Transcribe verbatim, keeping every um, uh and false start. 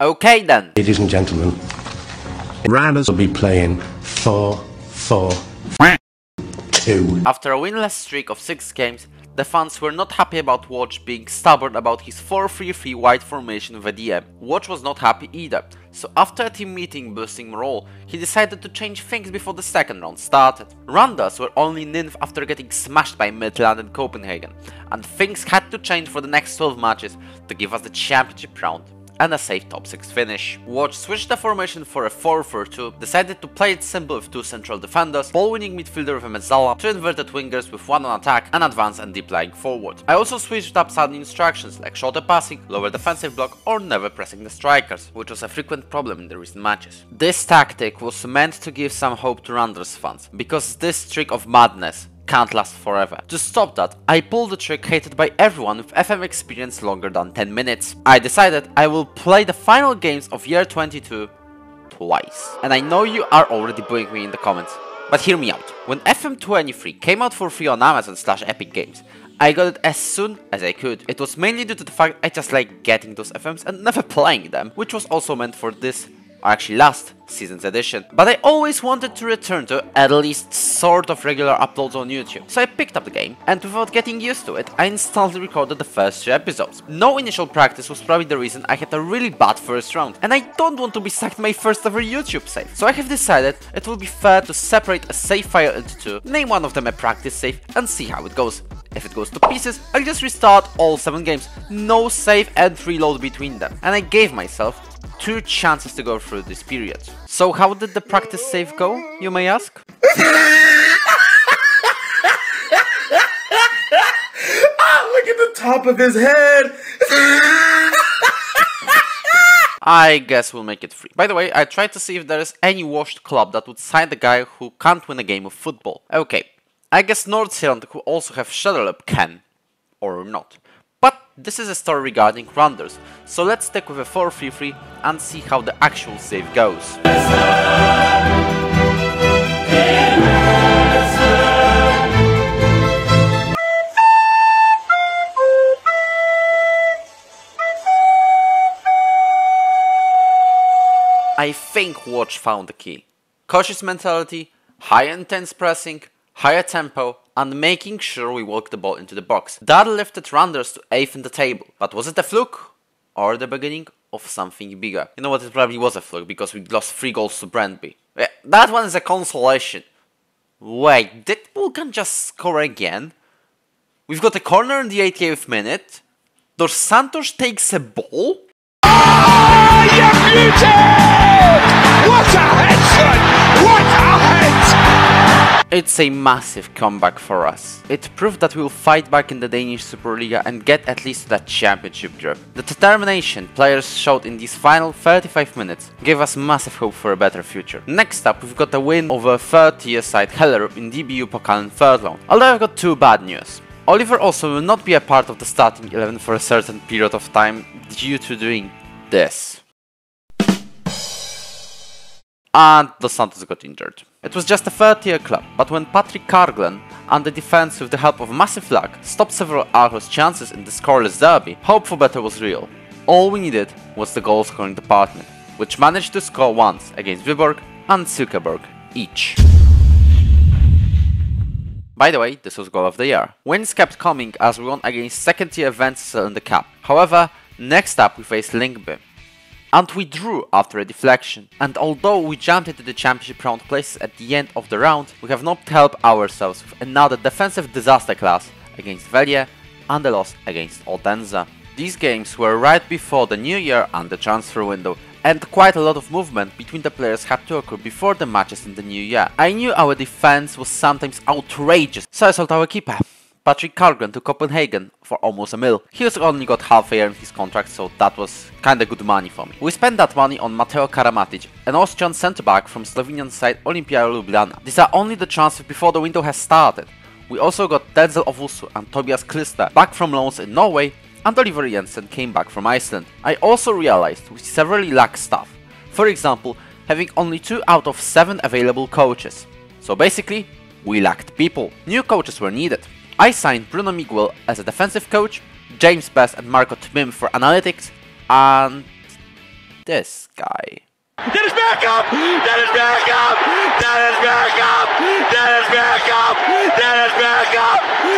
Okay then. Ladies and gentlemen, Randers will be playing four four two. After a winless streak of six games, the fans were not happy about Watch being stubborn about his four three three wide formation with V D M. Watch was not happy either, so after a team meeting boosting morale, he decided to change things before the second round started. Randers were only ninth after getting smashed by Midtjylland and Copenhagen, and things had to change for the next twelve matches to give us the championship round and a safe top six finish. Watch switched the formation for a four four two, decided to play it simple with two central defenders, ball-winning midfielder with Metzala, two inverted wingers with one on attack, and advance and deep lying forward. I also switched up sudden instructions like shorter passing, lower defensive block, or never pressing the strikers, which was a frequent problem in the recent matches. This tactic was meant to give some hope to Randers fans, because this trick of madness can't last forever. To stop that, I pulled the trick hated by everyone with F M experience longer than ten minutes. I decided I will play the final games of year twenty-two twice. And I know you are already booing me in the comments, but hear me out. When F M twenty-three came out for free on Amazon slash Epic Games, I got it as soon as I could. It was mainly due to the fact I just like getting those F Ms and never playing them, which was also meant for this, or actually last season's edition, but I always wanted to return to at least sort of regular uploads on YouTube. So I picked up the game, and without getting used to it, I instantly recorded the first two episodes. No initial practice was probably the reason I had a really bad first round, and I don't want to be sacked my first ever YouTube save. So I have decided it will be fair to separate a save file into two, name one of them a practice save, and see how it goes. If it goes to pieces, I'll just restart all seven games, no save and reload between them. And I gave myself two chances to go through this period. So how did the practice save go, you may ask? Ah, look at the top of his head! I guess we'll make it free. By the way, I tried to see if there is any washed club that would sign the guy who can't win a game of football. Okay, I guess North Zealand, who also have Hellerup, can. Or not. But this is a story regarding Randers, so let's stick with a four three three and see how the actual save goes. I think Watch found the key. Cautious mentality, high intense pressing, higher tempo, and making sure we walk the ball into the box. That lifted Randers to eighth in the table. But was it a fluke? Or the beginning of something bigger? You know what, it probably was a fluke, because we lost three goals to Brandby. Yeah, that one is a consolation. Wait, did Vulcan just score again? We've got a corner in the eighty-eighth minute. Dos Santos takes a ball. Ah, you beauty! What a head, son! What a head! It's a massive comeback for us. It proved that we will fight back in the Danish Superliga and get at least to that championship group. The determination players showed in these final thirty-five minutes gave us massive hope for a better future. Next up, we've got a win over third tier side Hellerup in D B U Pokal in third round. Although I've got two bad news. Oliver also will not be a part of the starting eleven for a certain period of time due to doing this. And Dos Santos got injured. It was just a third tier club, but when Patrick Carglen and the defense with the help of massive luck stopped several Aarhus chances in the scoreless derby, hope for better was real. All we needed was the goal scoring department, which managed to score once against Viborg and Zuckerberg each. By the way, this was goal of the year. Wins kept coming as we won against second tier Denzel in the cup. However, next up we faced Lyngby. And we drew after a deflection. And although we jumped into the championship round places at the end of the round, we have not helped ourselves with another defensive disaster class against Velier and a loss against Aldenza. These games were right before the new year and the transfer window, and quite a lot of movement between the players had to occur before the matches in the new year. I knew our defense was sometimes outrageous, so I sold our keeper, Patrick Carglen, to Copenhagen for almost a mil. He also only got half a year in his contract, so that was kinda good money for me. We spent that money on Mateo Karamatic, an Austrian centre-back from Slovenian side Olympia Ljubljana. These are only the transfers before the window has started. We also got Denzel Ovusu and Tobias Klister back from loans in Norway, and Oliver Jensen came back from Iceland. I also realized we severely lack staff, for example, having only two out of seven available coaches. So basically, we lacked people. New coaches were needed. I signed Bruno Miguel as a defensive coach, James Bass and Marco Twim for analytics, and this guy. That is back up! That is back up! That is back up! That is back up! That is back up!